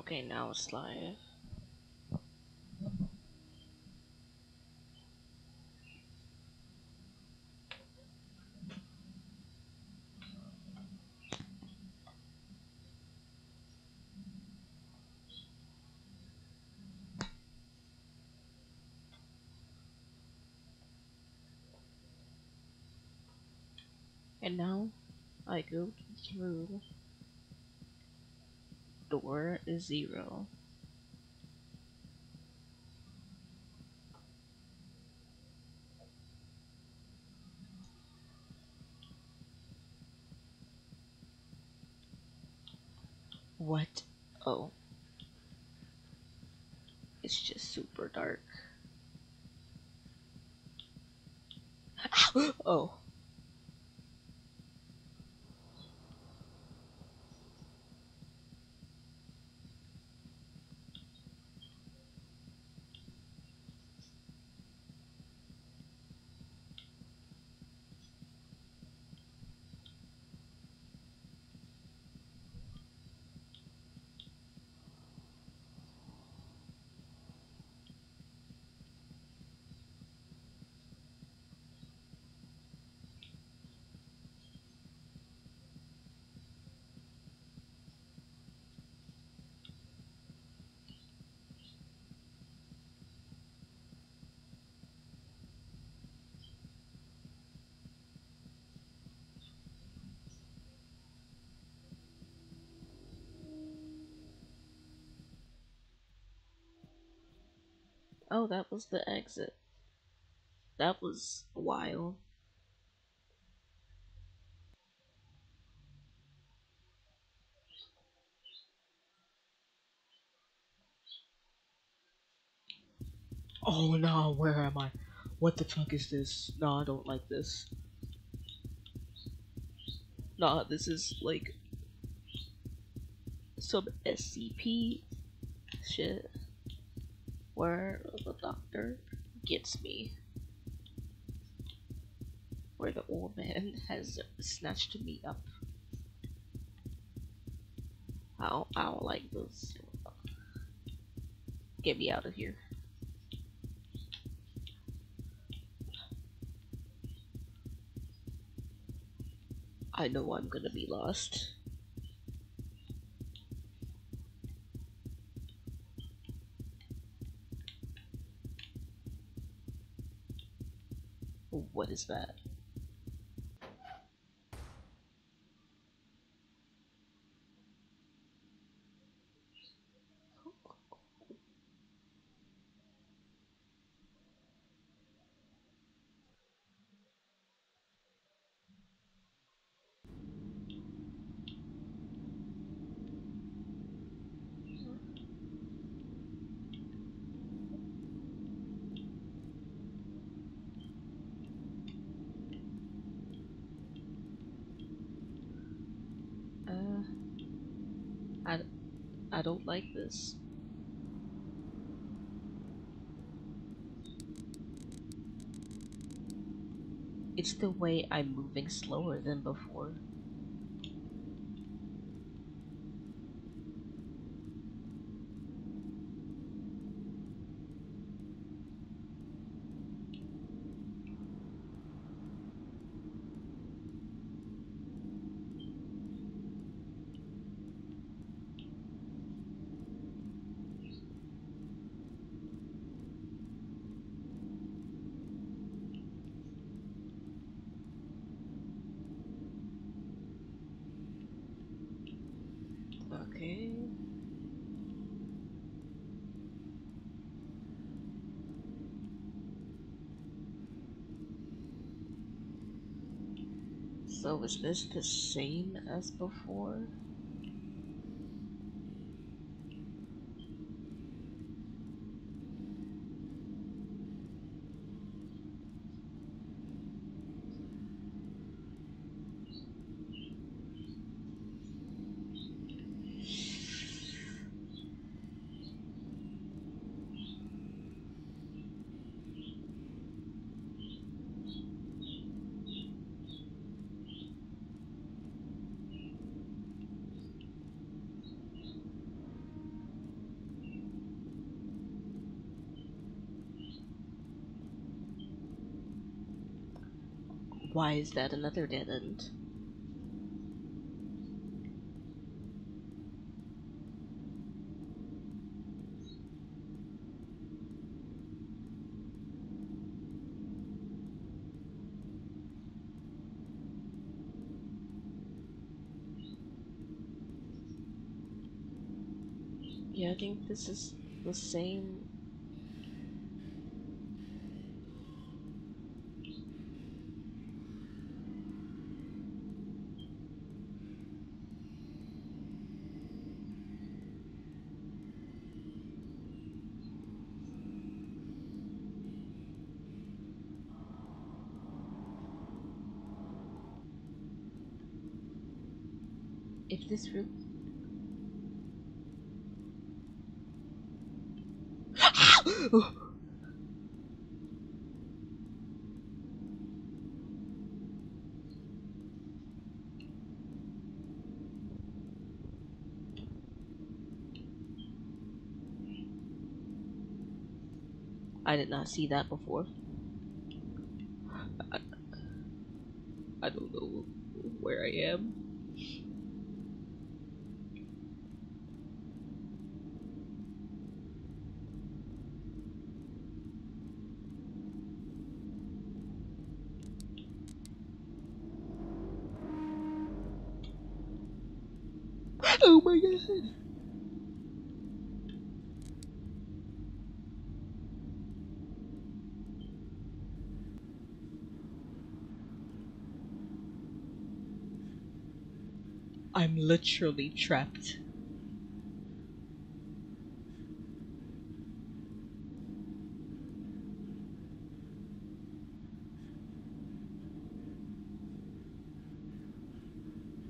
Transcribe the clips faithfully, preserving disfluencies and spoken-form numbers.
Okay, now it's live. And now I go through door zero. What? Oh. It's just super dark. Oh. Oh, that was the exit. That was wild. Oh no, where am I? What the fuck is this? No, I don't like this. Nah, this is like some S C P shit. Where the doctor gets me. Where the old man has snatched me up. I don't, I don't like this. Get me out of here. I know I'm gonna be lost. What is that? I don't like this. It's the way I'm moving slower than before. Okay. So is this the same as before? Why is that another dead end? Yeah, I think this is the same. If this room. Oh. I did not see that before. I, I don't know where I am. Oh my god! I'm literally trapped.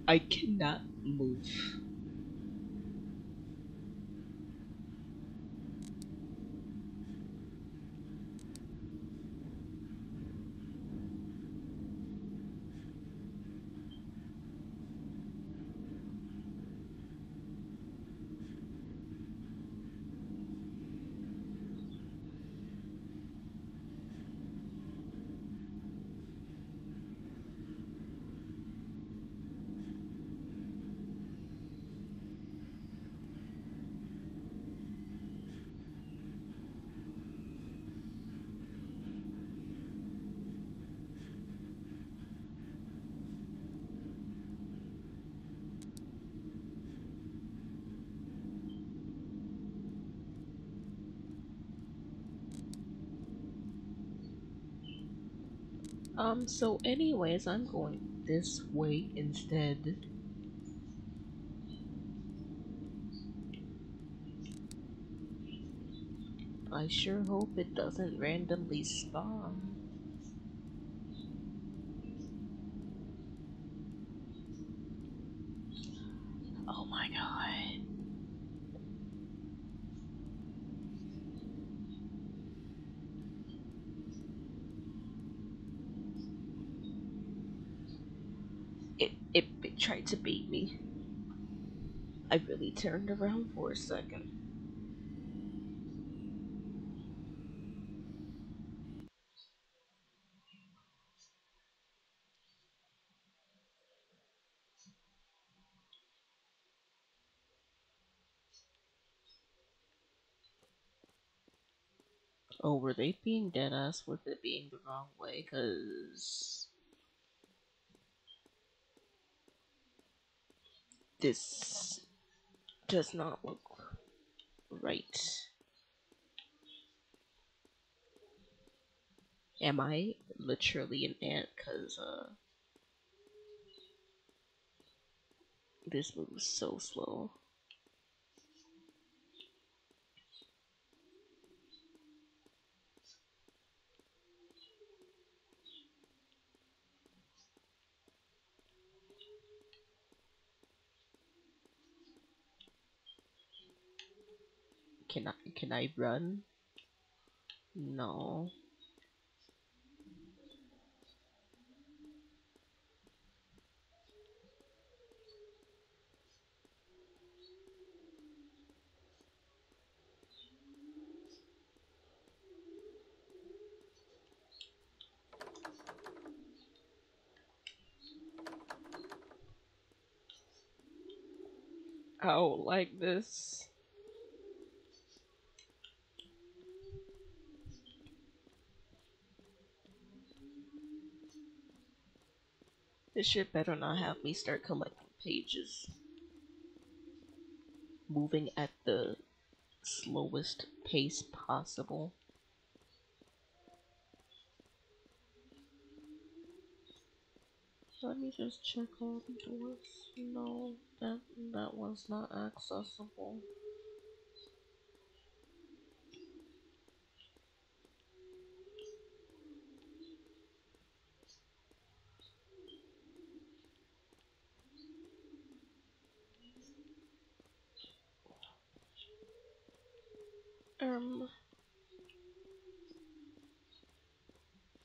I cannot move. Um, so anyways, I'm going this way instead. I sure hope it doesn't randomly spawn. Oh my god. It, it tried to bait me. I really turned around for a second. Oh, were they being dead ass with it being the wrong way? Cause this does not look right. Am I literally an ant? Cause uh, this moves so slow. Can I, can I run? No. out like this. This shit better not have me start collecting pages. Moving at the slowest pace possible. Let me just check all the doors. No, that, that one's not accessible. Um,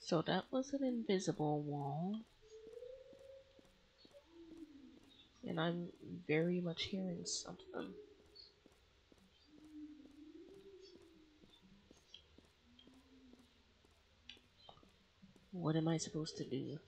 so that was an invisible wall. And I'm very much hearing something. What am I supposed to do?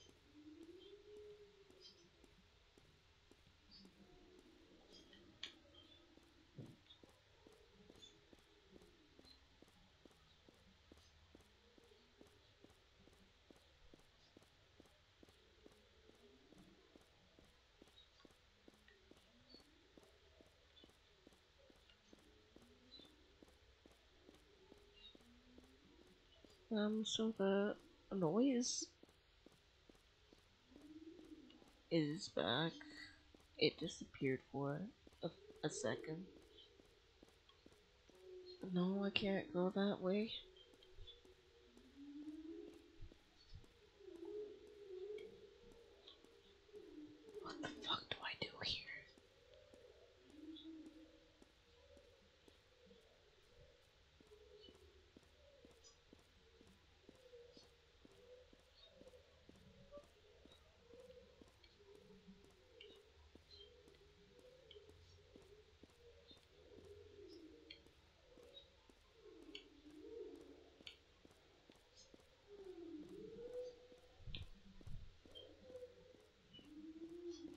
Um, so the noise is back. It disappeared for a, a second. No, I can't go that way. What the fuck do I do here?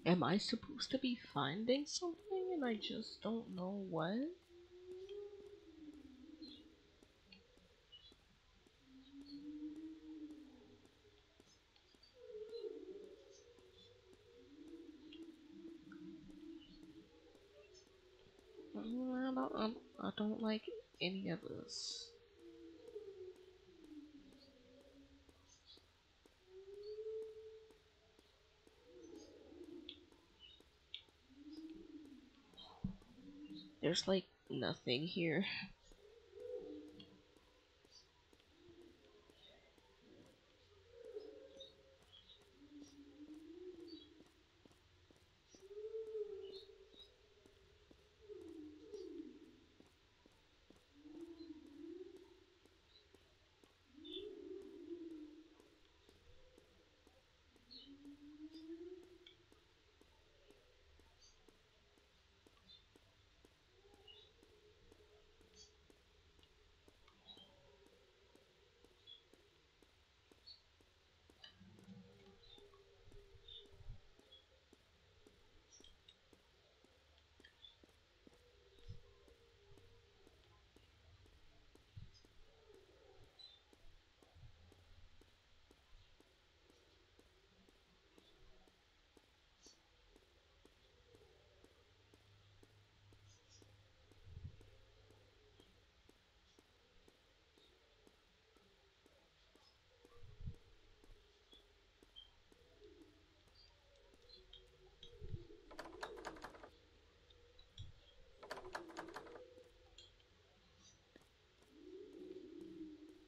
Am I supposed to be finding something and I just don't know what? I don't, I don't like any of this. There's like nothing here.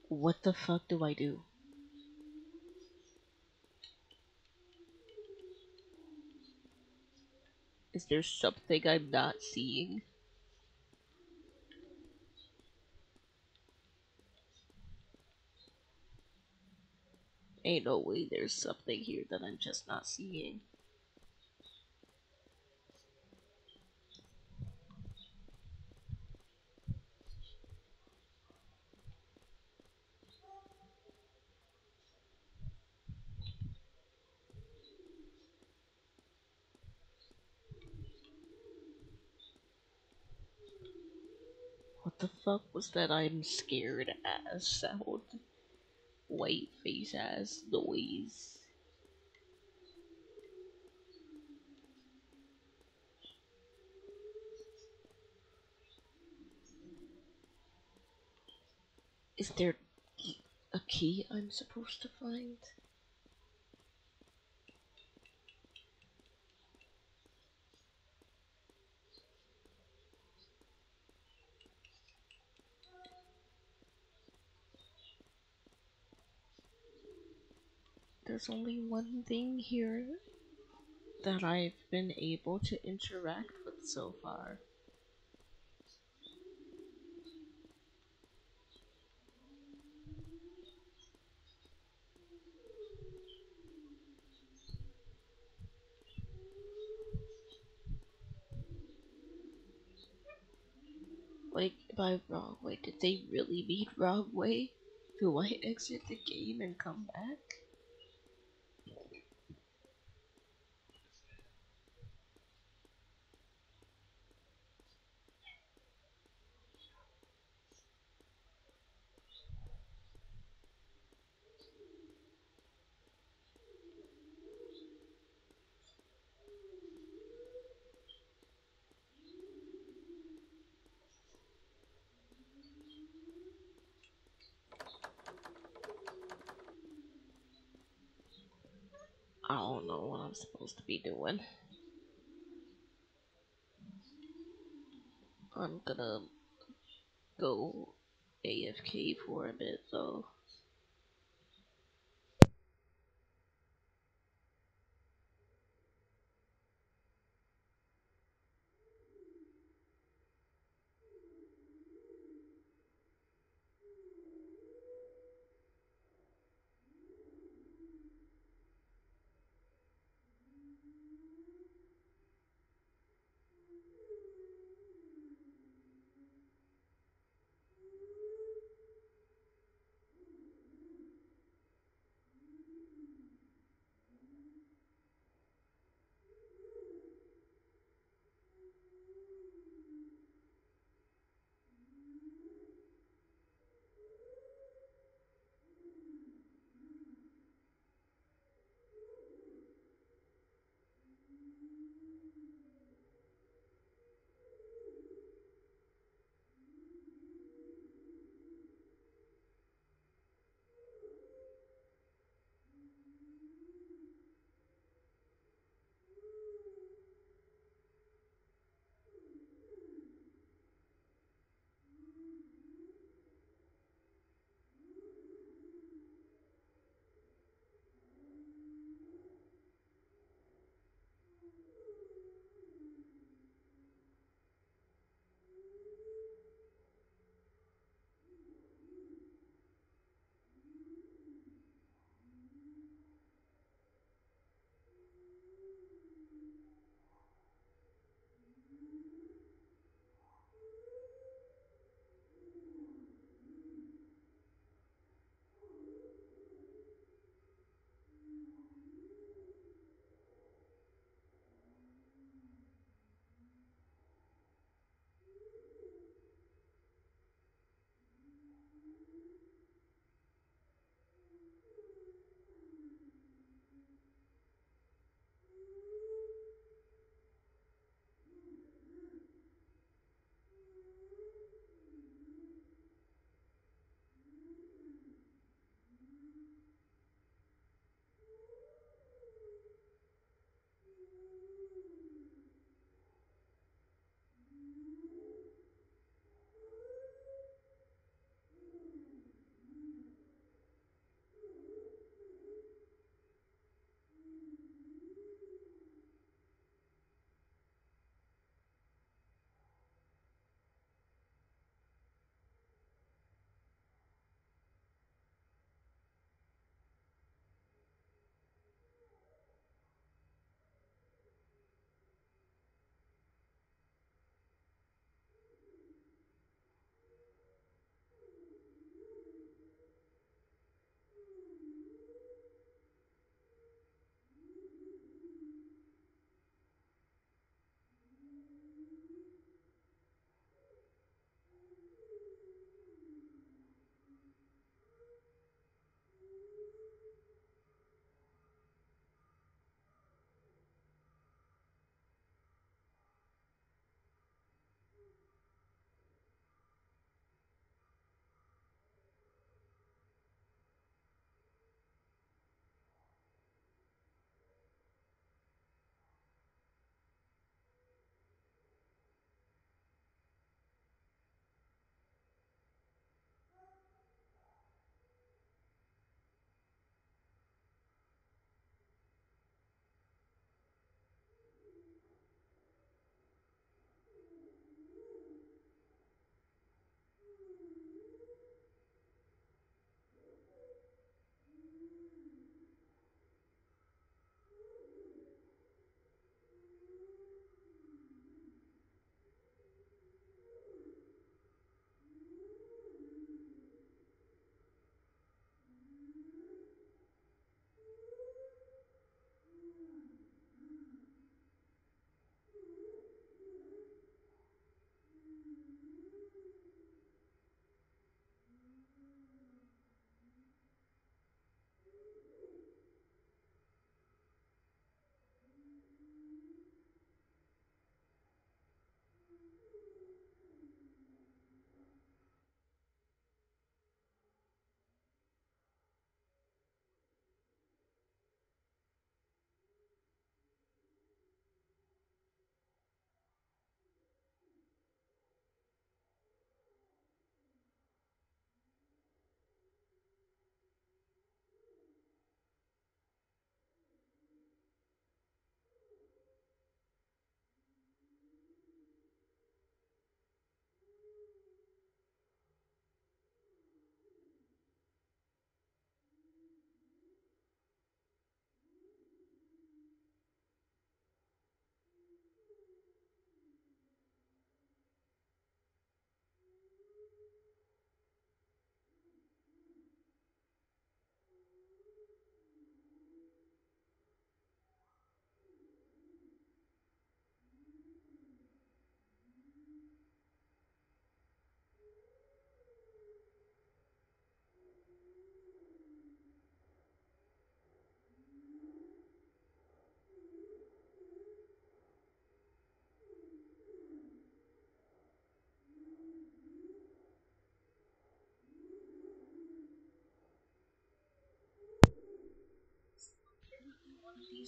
What the fuck do I do? Is there something I'm not seeing? Ain't no way there's something here that I'm just not seeing. the fuck was that I'm scared ass sound? White face ass noise. Is there a key I'm supposed to find? There's only one thing here that I've been able to interact with so far. Like, by wrong way, did they really mean wrong way? Do I exit the game and come back? I don't know what I'm supposed to be doing. I'm gonna go A F K for a bit though.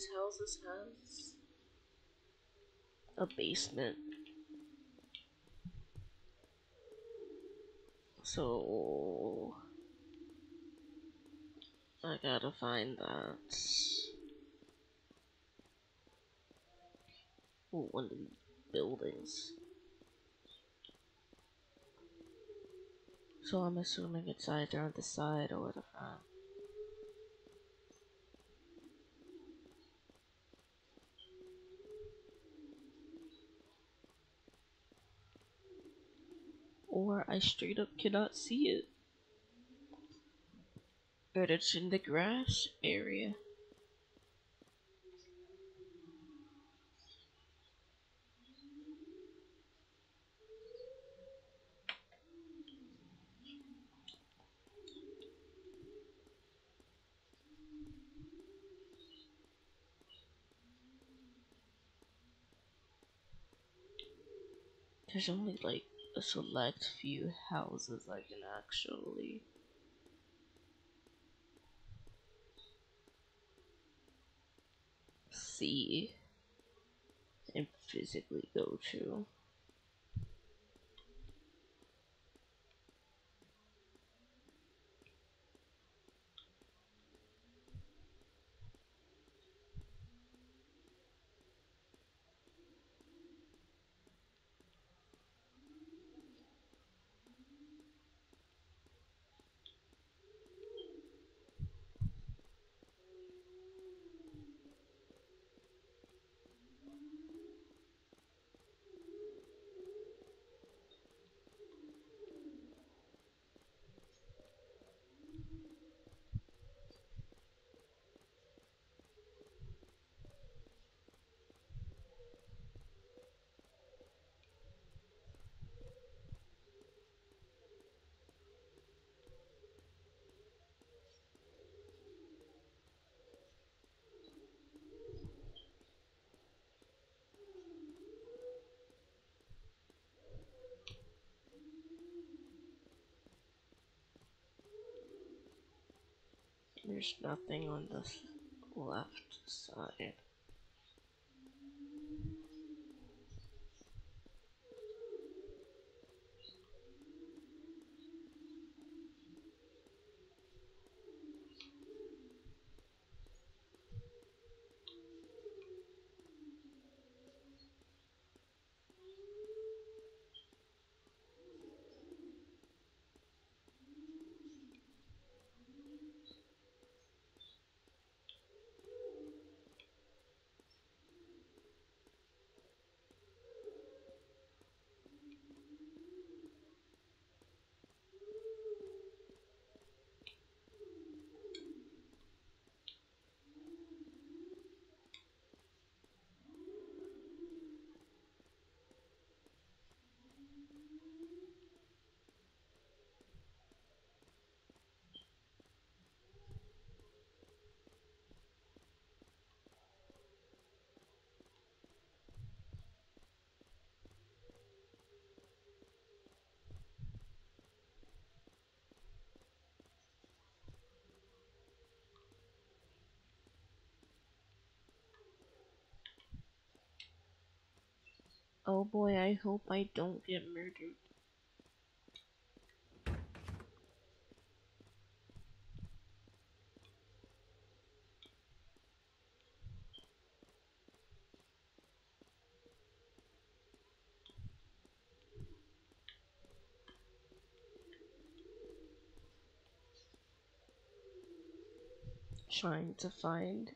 these houses has a basement. So I gotta find that. Ooh, one of the buildings. So I'm assuming it's either on the side or the front. Or I straight up cannot see it. But it's in the grass area. There's only like a select few houses I can actually see and physically go to. There's nothing on the left side. Oh boy, I hope I don't get murdered. Trying to find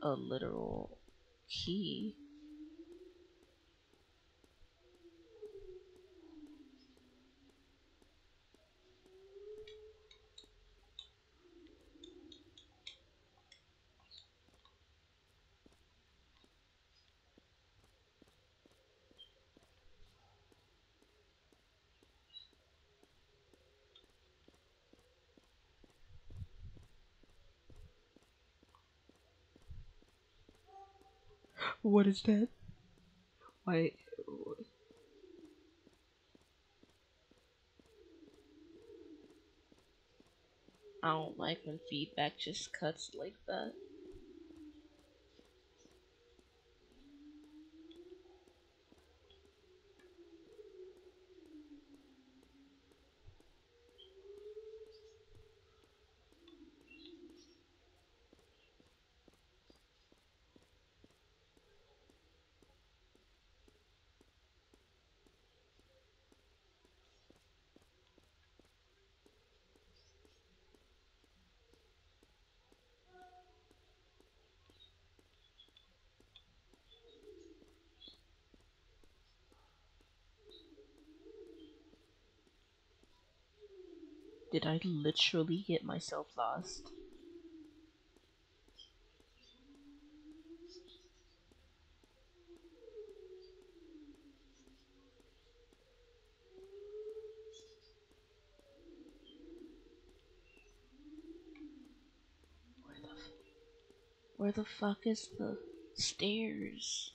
a literal key. What is that? Why? I don't like when feedback just cuts like that. Did I literally get myself lost? Where the f- Where the fuck is the stairs?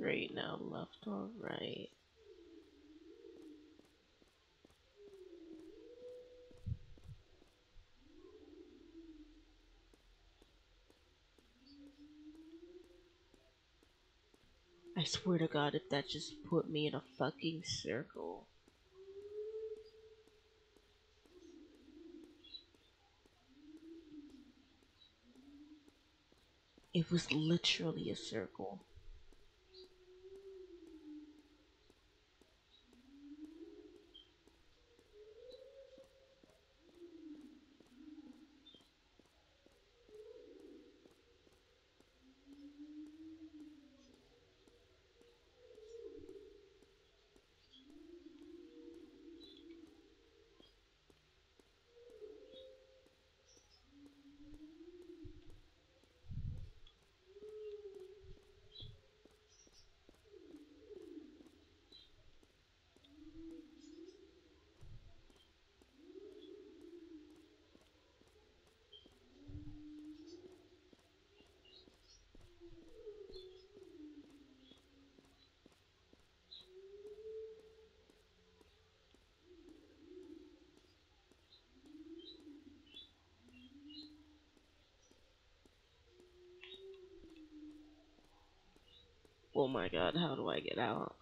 Great, now left or right? I swear to God, if that just put me in a fucking circle. It was literally a circle. Oh my God, how do I get out?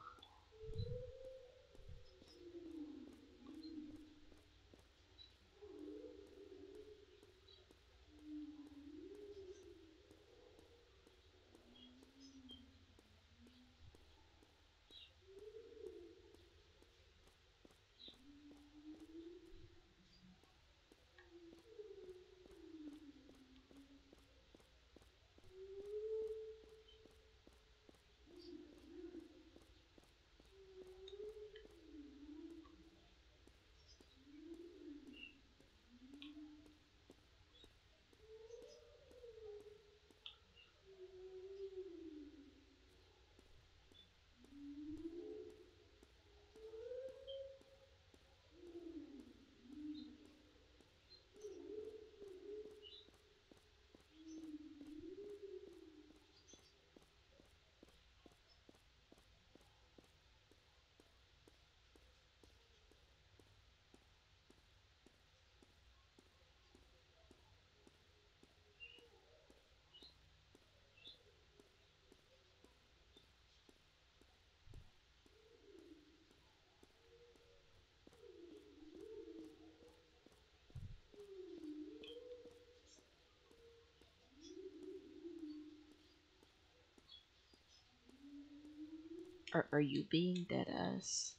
Are, are you being dead ass?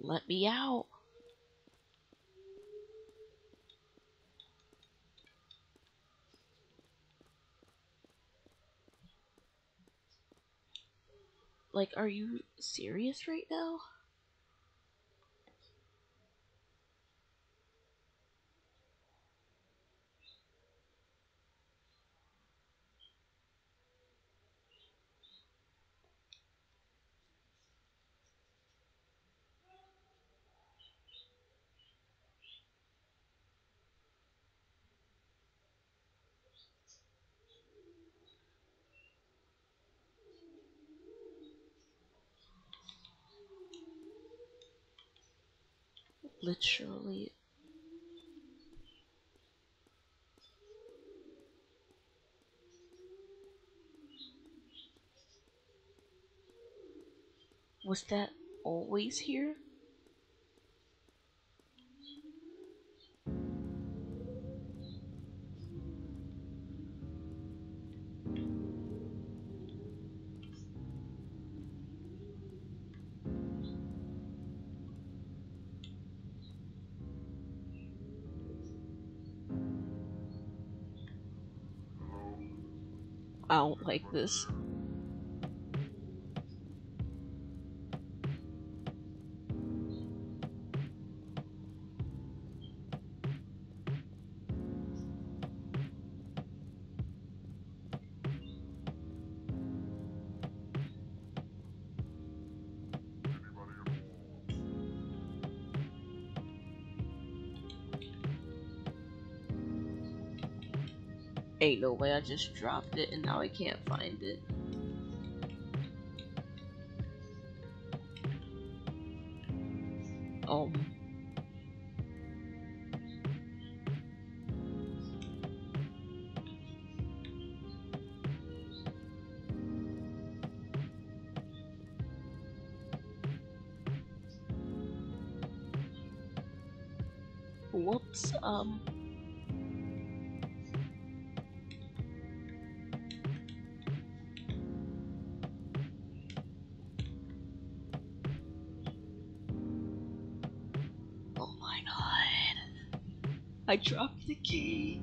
Let me out! Like, are you serious right now? literally was that always here? I don't like this. Ain't no way I just dropped it and now I can't find it. Um. Whoops, um. I dropped the key.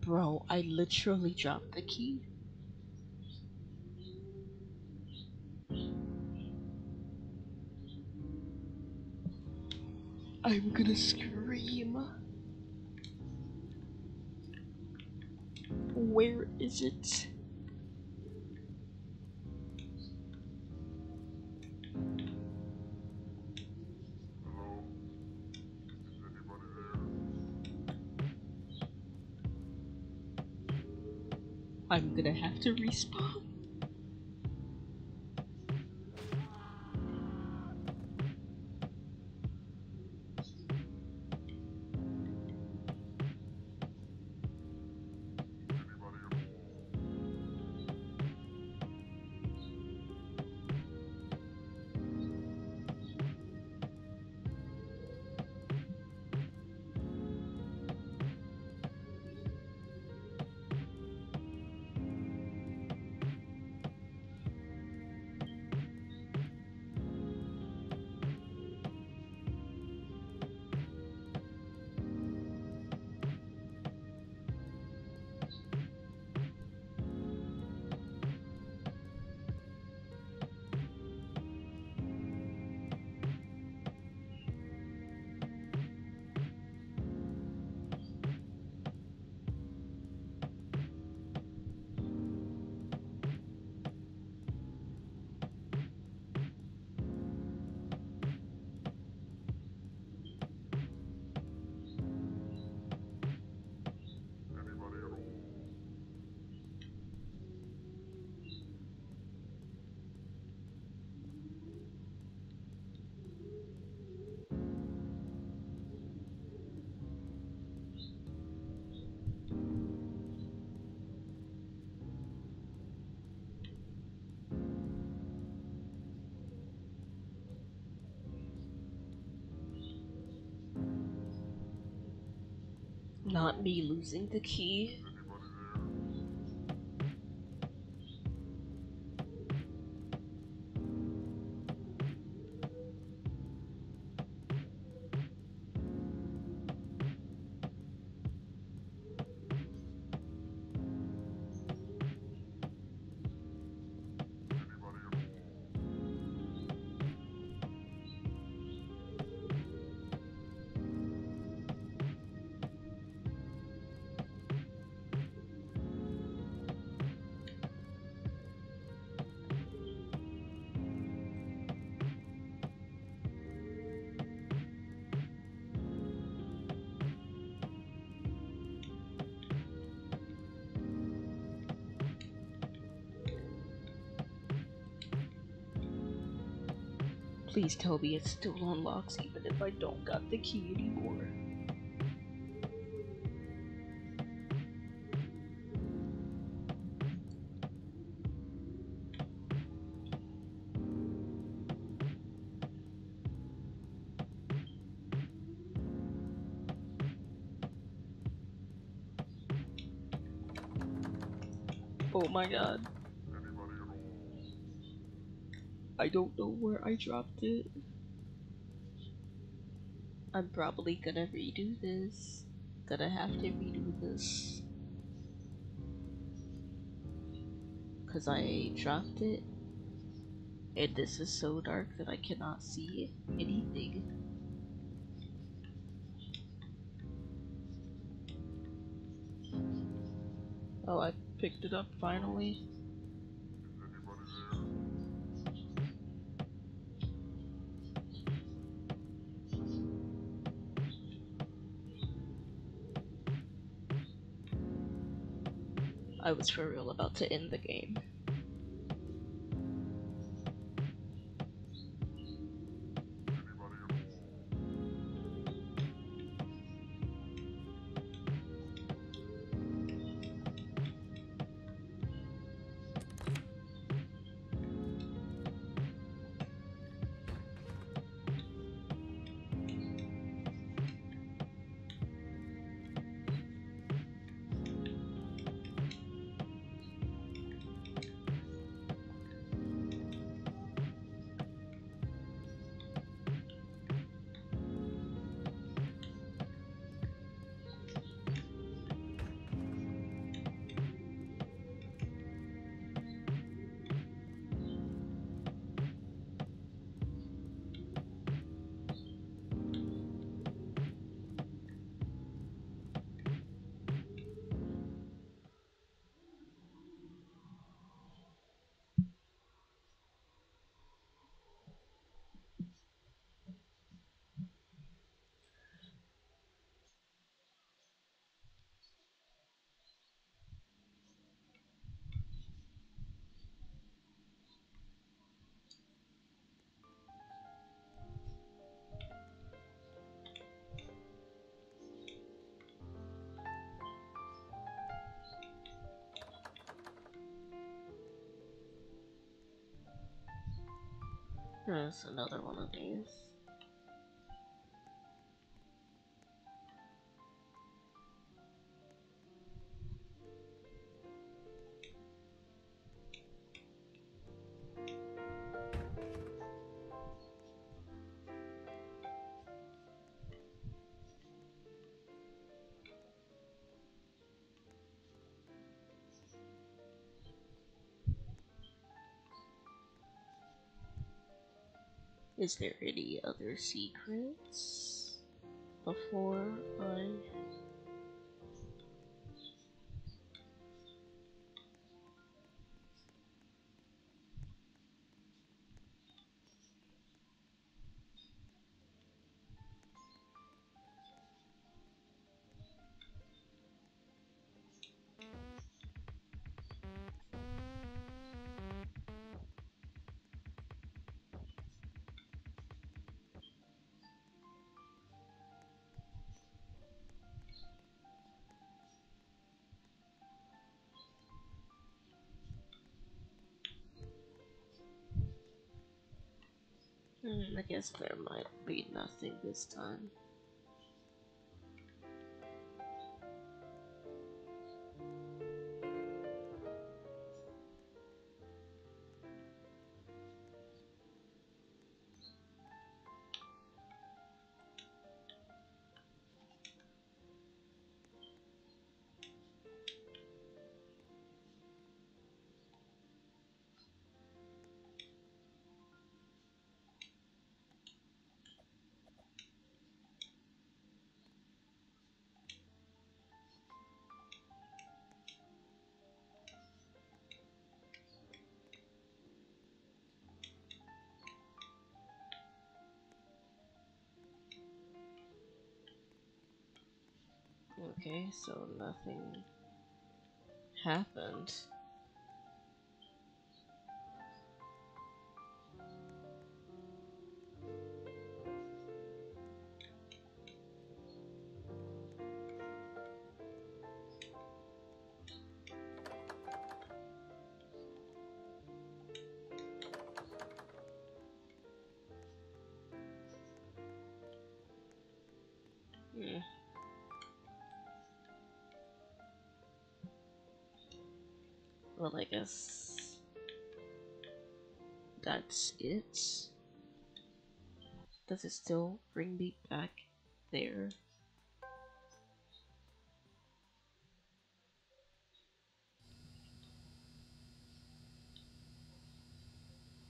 Bro, I literally dropped the key. I'm gonna scream. Where is it? Hello? Is anybody there? I'm gonna have to respawn. Not me losing the key. Please tell me it still unlocks even if I don't got the key anymore. Oh my god. I don't know where I dropped it. I'm probably gonna redo this. Gonna have to redo this. Cause I dropped it. And this is so dark that I cannot see anything. Oh, I picked it up finally. Is anybody there? I was for real about to end the game. There's another one of these. Is there any other secrets before I... I guess there might be nothing this time. Okay, so nothing happened. Well, I guess that's it. Does it still bring me back there?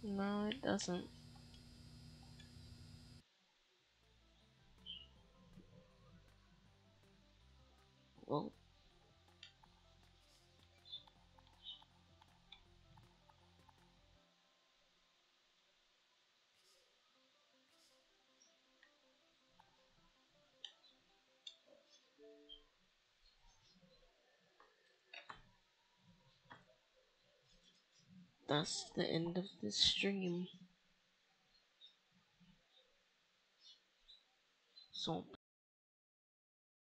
No, it doesn't. Well, that's the end of this stream. So